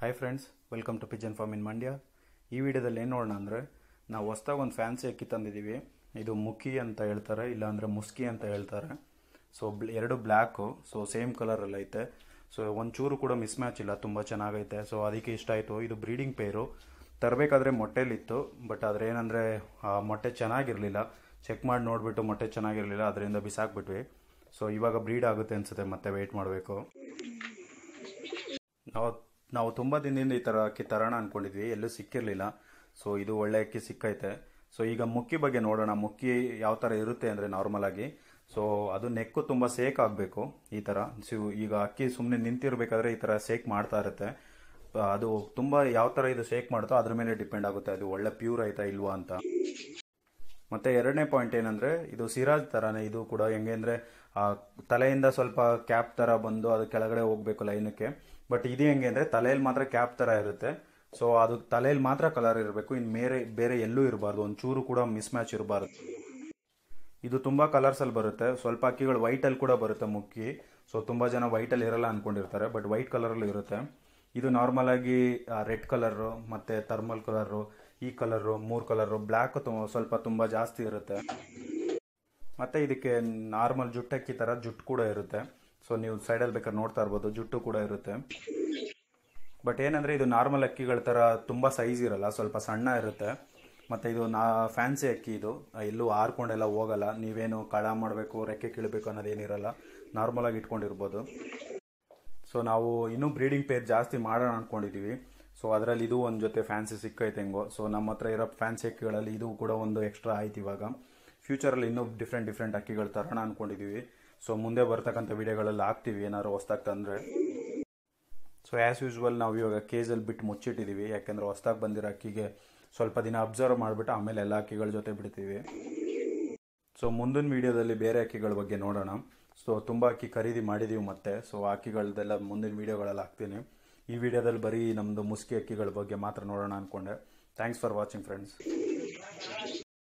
hi friends welcome to pigeon farm in Mandya वीडियोदल्ली ಏನು ನೋಡೋಣ ಅಂದ್ರೆ ನಾವು ಹೊಸದಾಗಿ ಒಂದು ಫ್ಯಾನ್ಸಿ ಅಕ್ಕಿ ತಂದಿದ್ದೀವಿ ಇದು ಮುಖಿ ಅಂತ ಹೇಳ್ತಾರೆ ಇಲ್ಲ ಅಂದ್ರೆ ಮುಸ್ಕಿ ಅಂತ ಹೇಳ್ತಾರೆ ಸೋ ಎರಡು ಬ್ಲಾಕ್ ಸೋ ಸೇಮ್ ಕಲರ್ ಅಲ್ಲಿ ಐತೆ ಸೋ ಒಂದು ಚೂರು ಕೂಡ ಮಿಸ್ ಮ್ಯಾಚ್ ಇಲ್ಲ ತುಂಬಾ ಚೆನ್ನಾಗಿ ಐತೆ ಸೋ ಅದಕ್ಕೆ ಇಷ್ಟ ಆಯ್ತು ಇದು ಬ್ರೀಡಿಂಗ್ ಪೇರ್ ತರಬೇಕಾದ್ರೆ ಮೊಟ್ಟೆಲಿ ಇತ್ತು ಬಟ್ ಆದ್ರೆ ಏನಂದ್ರೆ ಮೊಟ್ಟೆ ಚೆನ್ನಾಗಿರಲಿಲ್ಲ ಚೆಕ್ ಮಾಡಿ ನೋಡಿಬಿಟ್ಟು ಮೊಟ್ಟೆ ಚೆನ್ನಾಗಿರಲಿಲ್ಲ ಅದರಿಂದ ಬಿಸಾಕಿ ಬಿಟ್ವಿ ಸೋ ಇವಾಗ ಬ್ರೀಡ್ ಆಗುತ್ತೆ ಅನ್ಸುತ್ತೆ ಮತ್ತೆ ವೇಟ್ ಮಾಡಬೇಕು ನಾವು ತುಂಬಾ ದಿನದಿಂದ ಈ ತರ ಅಕ್ಕಿ ತರಣ ಅನ್ಕೊಂಡಿದ್ವಿ ಎಲ್ಲೂ ಸಿಕ್ಕಿರಲಿಲ್ಲ ಸೋ ಇದು ಒಳ್ಳೆ ಅಕ್ಕಿ ಸಿಕ್ಕೈತೆ ಸೋ ಈಗ ಮುಕ್ಕಿ ಬಗ್ಗೆ ನೋಡೋಣ ಮುಕ್ಕಿ ಯಾವ ತರ ಇರುತ್ತೆ ಅಂದ್ರೆ ನಾರ್ಮಲ್ ಆಗಿ ಸೋ ಅದು ನೆಕ್ ತುಂಬಾ ಸೇಕ್ ಆಗಬೇಕು ಈ ತರ ಈಗ ಅಕ್ಕಿ ಸುಮ್ಮನೆ ನಿಂತಿರಬೇಕಾದ್ರೆ ಈ ತರ ಸೇಕ್ ಮಾಡ್ತಾ ಇರುತ್ತೆ ಅದು ತುಂಬಾ ಯಾವ ತರ ಇದು ಸೇಕ್ ಮಾಡುತ್ತೋ ಅದರ ಮೇಲೆ ಡಿಪೆಂಡ್ ಆಗುತ್ತೆ ಅದು ಒಳ್ಳೆ ಪ್ಯೂರ್ ಐತಾ ಇಲ್ವಾ ಅಂತ ಮತ್ತೆ ಎರಡನೇ ಪಾಯಿಂಟ್ ಏನಂದ್ರೆ ಇದು ಸಿರಾಜ್ ತರಾನೇ ಇದು ಕೂಡ ಹೆಂಗೆ ಅಂದ್ರೆ ತಲೆಯಿಂದ ಸ್ವಲ್ಪ ಕ್ಯಾಪ್ ತರ ಬಂದು ಅದು ಕೆಳಗಡೆ ಹೋಗಬೇಕು ಲೈನಕ್ಕೆ ಬಟ್ ಇದು ಹೆಂಗೆ ಅಂದ್ರೆ ತಲೆಯಲ್ಲಿ ಮಾತ್ರ ಕ್ಯಾಪ್ ತರ ಇರುತ್ತೆ ಸೋ ಅದು ತಲೆಯಲ್ಲಿ ಮಾತ್ರ ಕಲರ್ ಇರಬೇಕು ಇನ್ ಬೇರೆ ಎಲ್ಲೂ ಇರಬಾರ್ದು ಒಂದು ಚೂರು ಕೂಡ ಮಿಸ್ ಮ್ಯಾಚ್ ಇರಬಾರ್ದು ಇದು ತುಂಬಾ ಕಲರ್ಸ್ ಅಲ್ಲಿ ಬರುತ್ತೆ ಸ್ವಲ್ಪ ಅಕ್ಕಿಗಳು ವೈಟ್ ಅಲ್ಲಿ ಕೂಡ ಬರುತ್ತೆ ಮುಕ್ಕಿ ಸೋ ತುಂಬಾ ಜನ ವೈಟ್ ಅಲ್ಲಿ ಇರಲ್ಲ ಅನ್ಕೊಂಡಿರ್ತಾರೆ ಬಟ್ ವೈಟ್ ಕಲರ್ ಅಲ್ಲಿ ಇರುತ್ತೆ ಇದು ನಾರ್ಮಲ್ ಆಗಿ ರೆಡ್ ಕಲರ್ ಮತ್ತೆ ಥರ್ಮಲ್ ಕಲರ್ ಈ ಕಲರ್ ಮೂರು ಕಲರ್ ಬ್ಲಾಕ್ ಸ್ವಲ್ಪ ತುಂಬಾ ಜಾಸ್ತಿ ಇರುತ್ತೆ ಮತ್ತೆ ಇದಕ್ಕೆ ನಾರ್ಮಲ್ ಜುಟ್ಟಕ್ಕಿ ತರ ಜುಟ್ಟು ಕೂಡ ಇರುತ್ತೆ ಸೋ ನೀವು ಸೈಡಲ್ಲಿ ಬೇಕಾದ್ರೆ ನೋಡ್ತಾ ಇರ್ಬೋದು ಜುಟ್ಟು ಕೂಡ ಇರುತ್ತೆ ಬಟ್ ಏನಂದ್ರೆ ಇದು ನಾರ್ಮಲ್ ಅಕ್ಕಿಗಳ ತರ ತುಂಬಾ ಸೈಜ್ ಇರಲ್ಲ ಸ್ವಲ್ಪ ಸಣ್ಣ ಇರುತ್ತೆ ಮತ್ತೆ ಇದು ಫ್ಯಾನ್ಸಿ ಅಕ್ಕಿ ಇದು ಎಲ್ಲೂ ಆರ್ಕೊಂಡೆಲ್ಲ ಹೋಗಲ್ಲ ನೀವೇನು ಕಳ ಮಾಡಬೇಕು ರೆಕ್ಕೆ ಕೀಳಬೇಕು ಅನ್ನೋದೇನಿರಲ್ಲ ನಾರ್ಮಲ್ ಆಗಿ ಇಟ್ಕೊಂಡಿರ್ಬೋದು ಸೋ ನಾವು ಇನ್ನೂ ಬ್ರೀಡಿಂಗ್ ಪೇರ್ ಜಾಸ್ತಿ ಮಾಡೋಣ ಅನ್ಕೊಂಡಿದೀವಿ ಸೋ ಅದರಲ್ಲಿ ಇದು ಒಂದು ಜೊತೆ ಫ್ಯಾನ್ಸಿ ಸಿಕ್ಕೈತೆ ಹೆಂಗೋ ಸೋ ನಮ್ಮ ಹತ್ರ ಇರೋ ಫ್ಯಾನ್ಸಿ ಅಕ್ಕಿಗಳಲ್ಲಿ ಇದು ಕೂಡ ಒಂದು ಎಕ್ಸ್ಟ್ರಾ ಆಯ್ತು ಇವಾಗ ಫ್ಯೂಚರಲ್ಲಿ ಇನ್ನೂ ಡಿಫ್ರೆಂಟ್ ಅಕ್ಕಿಗಳು ತರೋಣ ಅನ್ಕೊಂಡಿದೀವಿ ಸೊ ಮುಂದೆ ಬರ್ತಕ್ಕಂಥ ವಿಡಿಯೋಗಳಲ್ಲಿ ಹಾಕ್ತೀವಿ ಏನಾದ್ರು ಹೊಸದಾಗಿ ತಂದರೆ ಸೊ ಆ್ಯಸ್ ಯೂಶ್ವಲ್ ನಾವು ಇವಾಗ ಕೇಜಲ್ಲಿ ಬಿಟ್ಟು ಮುಚ್ಚಿಟ್ಟಿದ್ದೀವಿ ಯಾಕೆಂದರೆ ಹೊಸದಾಗಿ ಬಂದಿರೋ ಅಕ್ಕಿಗೆ ಸ್ವಲ್ಪ ದಿನ ಅಬ್ಸರ್ವ್ ಮಾಡಿಬಿಟ್ಟು ಆಮೇಲೆ ಎಲ್ಲ ಅಕ್ಕಿಗಳ ಜೊತೆ ಬಿಡ್ತೀವಿ ಸೊ ಮುಂದಿನ ವೀಡಿಯೋದಲ್ಲಿ ಬೇರೆ ಅಕ್ಕಿಗಳ ಬಗ್ಗೆ ನೋಡೋಣ ಸೊ ತುಂಬ ಅಕ್ಕಿ ಖರೀದಿ ಮಾಡಿದ್ದೀವಿ ಮತ್ತೆ ಸೊ ಅಕ್ಕಿಗಳದೆಲ್ಲ ಮುಂದಿನ ವೀಡಿಯೋಗಳಲ್ಲಿ ಹಾಕ್ತೀನಿ ಈ ವಿಡಿಯೋದಲ್ಲಿ ಬರೀ ನಮ್ಮದು ಮುಸ್ಕಿ ಅಕ್ಕಿಗಳ ಬಗ್ಗೆ ಮಾತ್ರ ನೋಡೋಣ ಅಂದ್ಕೊಂಡೆ ಥ್ಯಾಂಕ್ಸ್ ಫಾರ್ ವಾಚಿಂಗ್ ಫ್ರೆಂಡ್ಸ್